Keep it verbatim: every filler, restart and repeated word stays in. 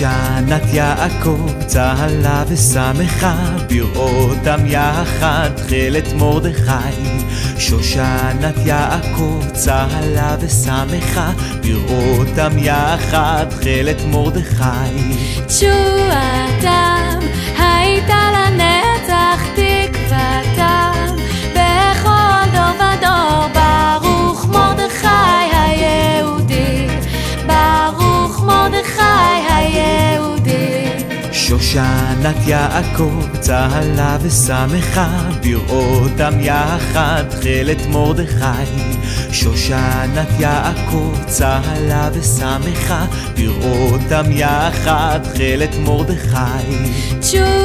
שנת יעקב צהלה ושמחה בראותם יחד תכלת מרדכי. שושנת יעקב צהלה ושמחה בראותם יחד תכלת מרדכי. תשועתם הייתה לנצח, תקוותם בכל דור ודור, ברוך מרדכי היהודי, ברוך מרדכי היהודי. שושנת יעקב צהלה ושמחה בראותם יחד תכלת מרדכי. שושנת יעקב צהלה ושמחה בראותם יחד תכלת מרדכי.